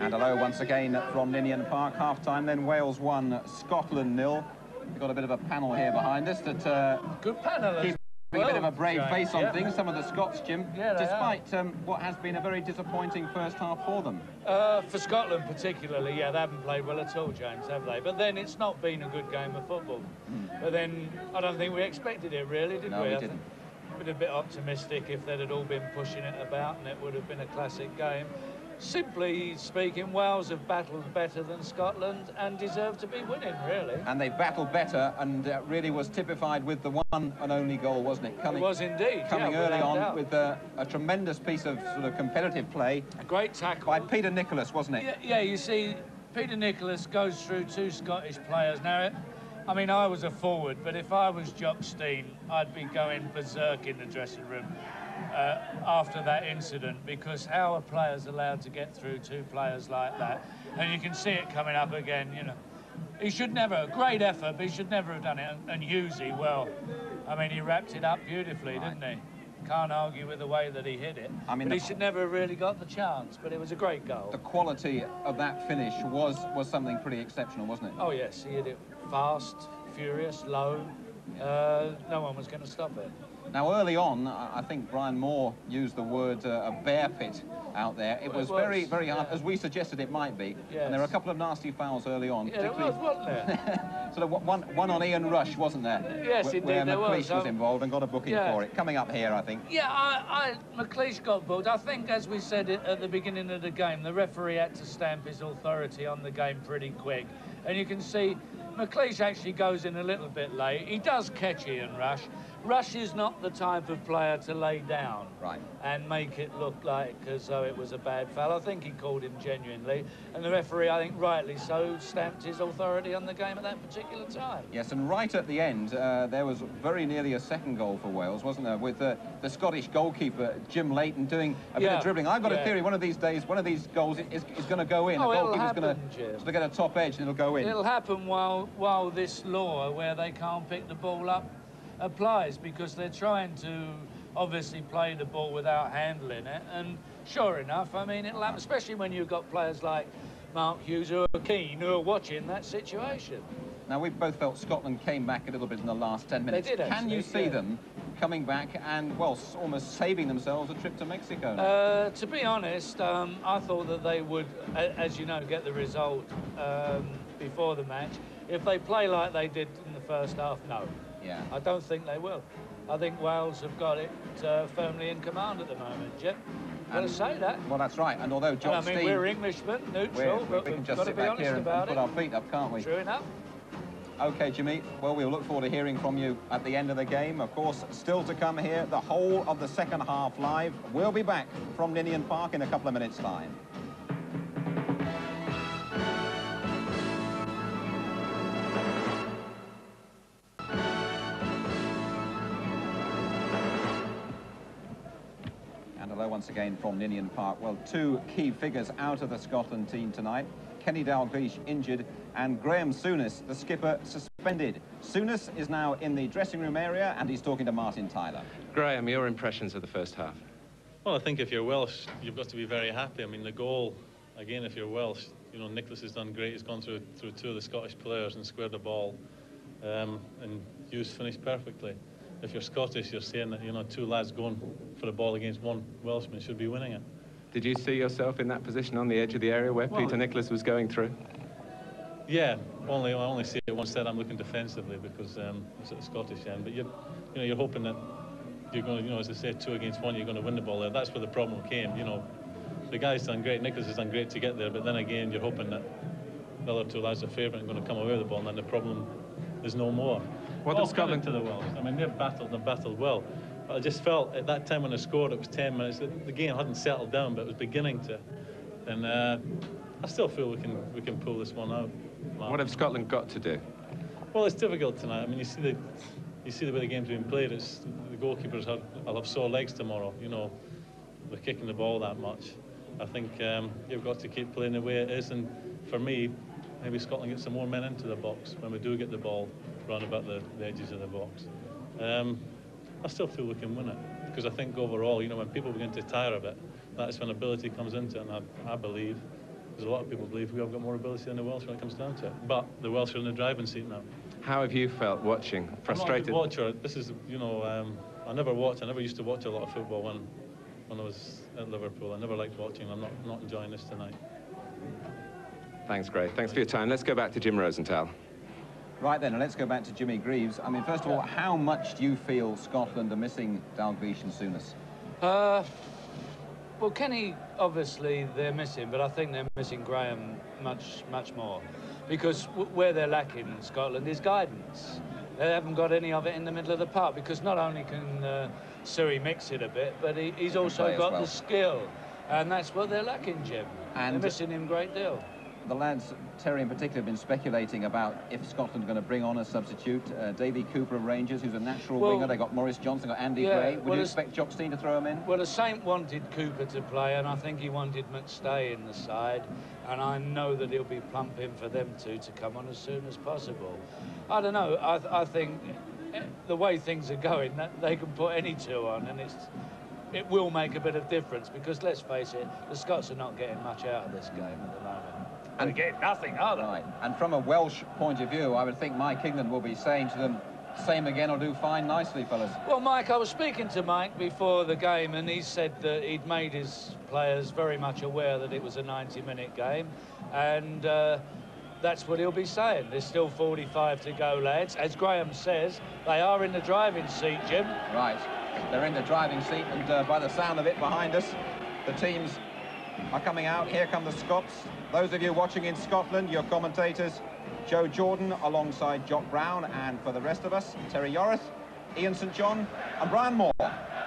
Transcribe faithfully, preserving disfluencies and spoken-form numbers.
And a low once again from Ninian Park. Half-time then Wales one, Scotland nil. We've got a bit of a panel here behind us that... Uh, Good panel. Keep well, a bit of a brave right. face on yeah. things, some of the Scots, Jim, yeah, despite um, what has been a very disappointing first half for them. Uh, for Scotland particularly, yeah, they haven't played well at all, James, have they? But then it's not been a good game of football. Mm. But then I don't think we expected it, really, did no, we? No, we didn't. We'd have been a bit optimistic if they'd had all been pushing it about, and it would have been a classic game. Simply speaking, Wales have battled better than Scotland and deserve to be winning, really. And they battled better, and uh, really was typified with the one and only goal, wasn't it? Coming, it was indeed. Coming yeah, early on with uh, a tremendous piece of sort of competitive play. A great tackle. By Peter Nicholas, wasn't it? Yeah, yeah, you see, Peter Nicholas goes through two Scottish players. Now, I mean, I was a forward, but if I was Jock Stein, I'd be going berserk in the dressing room. Uh, after that incident, because how are players allowed to get through two players like that? And you can see it coming up again, you know. He should never, great effort, but he should never have done it. And, and Husey, well, I mean, he wrapped it up beautifully, right. didn't he? Can't argue with the way that he hit it. I mean, but he should never have really got the chance, but it was a great goal. The quality of that finish was, was something pretty exceptional, wasn't it? Oh, yes, he hit it fast, furious, low. Uh, no one was going to stop it. Now, early on, I think Brian Moore used the word uh, a bear pit out there. It was, it was very, very hard, yeah. as we suggested it might be. Yes. And there were a couple of nasty fouls early on. Yeah, there was, wasn't there? sort of one, one on Ian Rush, wasn't there? Yes, w indeed, where there McLeish was. McLeish was involved and got a booking yeah. for it. Coming up here, I think. Yeah, I, I, McLeish got booked. I think, as we said it at the beginning of the game, the referee had to stamp his authority on the game pretty quick. And you can see McLeish actually goes in a little bit late. He does catch Ian Rush. Rush is not the type of player to lay down right. and make it look like as though it was a bad foul. I think he called him genuinely. And the referee, I think rightly so, stamped his authority on the game at that particular time. Yes, and right at the end, uh, there was very nearly a second goal for Wales, wasn't there? With uh, the Scottish goalkeeper, Jim Leighton, doing a yeah. bit of dribbling. I've got yeah. a theory one of these days, one of these goals is, is going to go in. Oh, the goalkeeper's going to get a top edge and it'll go in. It'll happen while... while this law where they can't pick the ball up applies, because they're trying to obviously play the ball without handling it, and sure enough, I mean, it'll happen, especially when you've got players like Mark Hughes who are keen, who are watching that situation. Now, we both felt Scotland came back a little bit in the last ten minutes. They did, actually. Can you see yeah. them coming back and, well, almost saving themselves a trip to Mexico? Uh, to be honest, um, I thought that they would, as you know, get the result um, before the match. If they play like they did in the first half, no. Yeah. I don't think they will. I think Wales have got it uh, firmly in command at the moment, Jim. Got to say that. Well, that's right. And although Jock Stein, I mean, we're Englishmen, neutral, we're, but we can we've just got sit to be back honest here and, about and put it. our feet up, can't we? True enough. OK, Jimmy, well, we'll look forward to hearing from you at the end of the game. Of course, still to come here, the whole of the second half live. We'll be back from Ninian Park in a couple of minutes' time. Once again from Ninian Park. Well, two key figures out of the Scotland team tonight. Kenny Dalglish injured and Graeme Souness, the skipper, suspended. Souness is now in the dressing room area and he's talking to Martin Tyler. Graeme, your impressions of the first half? Well, I think if you're Welsh, you've got to be very happy. I mean, the goal, again, if you're Welsh, you know, Nicholas has done great. He's gone through, through two of the Scottish players and squared the ball. Um, and Hughes finished perfectly. If you're Scottish, you're saying that, you know, two lads going for the ball against one Welshman should be winning it. Did you see yourself in that position on the edge of the area where well, Peter Nicholas was going through? Yeah, only I only see it once that I'm looking defensively because um, it's at the Scottish end. But you're, you know, you're hoping that you're going to, you know, as I say, two against one, you're going to win the ball there. That's where the problem came. You know, the guy's done great. Nicholas has done great to get there. But then again, you're hoping that the other two lads are favourite and going to come away with the ball, and then the problem is no more. What does Scotland to the Welsh? I mean, they've battled, they've battled well. But I just felt at that time when they scored, it was ten minutes. The game hadn't settled down, but it was beginning to. And uh, I still feel we can we can pull this one out. Mark. What have Scotland got to do? Well, it's difficult tonight. I mean, you see the you see the way the game's being played. It's the goalkeepers have will have sore legs tomorrow. You know, they're kicking the ball that much. I think um, you've got to keep playing the way it is. And for me, maybe Scotland get some more men into the box when we do get the ball round about the, the edges of the box. Um, I still feel we can win it, because I think overall, you know, when people begin to tire of it, that's when ability comes into it, and I, I believe because a lot of people believe we have got more ability than the Welsh when it comes down to it. But the Welsh are in the driving seat now. How have you felt watching? Frustrated? I'm not a good watcher. This is, you know, um, I never watched. I never used to watch a lot of football when when I was at Liverpool. I never liked watching. I'm not not enjoying this tonight. Thanks, Graeme. Thanks for your time. Let's go back to Jim Rosenthal. Right then, let's go back to Jimmy Greaves. I mean, first of all, how much do you feel Scotland are missing Dalglish and Souness? Uh, well, Kenny, obviously, they're missing, but I think they're missing Graeme much, much more. Because where they're lacking in Scotland is guidance. They haven't got any of it in the middle of the park, because not only can uh, Surrey mix it a bit, but he, he's also got well. the skill. And that's what they're lacking, Jim. And they're missing him a great deal. The lads, Terry in particular, have been speculating about if Scotland are going to bring on a substitute. Uh, Davy Cooper of Rangers, who's a natural well, winger. They got Maurice Johnson, got Andy yeah, Gray. Would well you expect Jock Stein to throw him in? Well, the Saint wanted Cooper to play, and I think he wanted McStay in the side. And I know that he'll be plumping for them two to come on as soon as possible. I don't know. I, th I think the way things are going, that they can put any two on, and it's it will make a bit of difference because let's face it, the Scots are not getting much out of this game at the moment. And get nothing, are they? Right. And from a Welsh point of view, I would think Mike England will be saying to them, same again or do fine nicely, fellas. Well, Mike, I was speaking to Mike before the game, and he said that he'd made his players very much aware that it was a ninety minute game, and uh, that's what he'll be saying. There's still forty-five to go, lads. As Graeme says, they are in the driving seat, Jim. Right. They're in the driving seat, and uh, by the sound of it behind us, the teams are coming out. Here come the Scots. Those of you watching in Scotland, your commentators, Joe Jordan alongside Jock Brown, and for the rest of us, Terry Yorath, Ian St John and Brian Moore.